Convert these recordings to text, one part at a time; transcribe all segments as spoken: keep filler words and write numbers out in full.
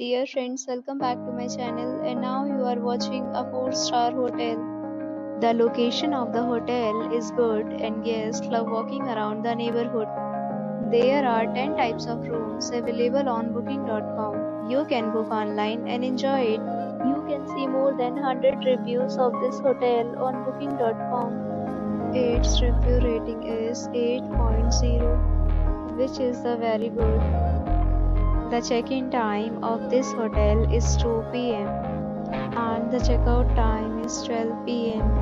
Dear friends, welcome back to my channel, and now you are watching a four star hotel. The location of the hotel is good and guests love walking around the neighborhood. There are ten types of rooms available on booking dot com. You can book online and enjoy it. You can see more than one hundred reviews of this hotel on booking dot com. Its review rating is eight point zero, which is a very good. The check-in time of this hotel is two p m and the checkout time is twelve p m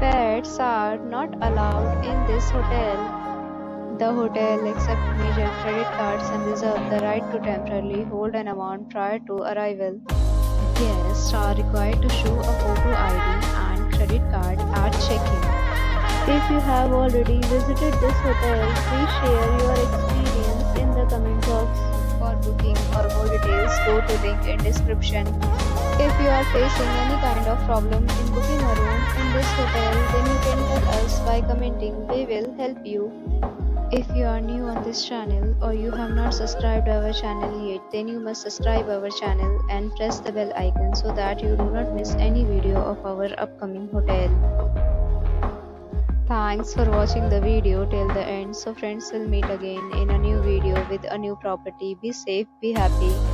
Pets are not allowed in this hotel. The hotel accepts major credit cards and reserves the right to temporarily hold an amount prior to arrival. Guests are required to show a photo I D and credit card at check-in. If you have already visited this hotel, please share your experience in the comment box. For booking or more details, go to link in description. If you are facing any kind of problem in booking a room in this hotel, then you can tell us by commenting. We will help you. If you are new on this channel or you have not subscribed our channel yet, then you must subscribe our channel and press the bell icon so that you do not miss any video of our upcoming hotel. Thanks for watching the video till the end. So friends, we'll meet again in a new video with a new property. Be safe, be happy.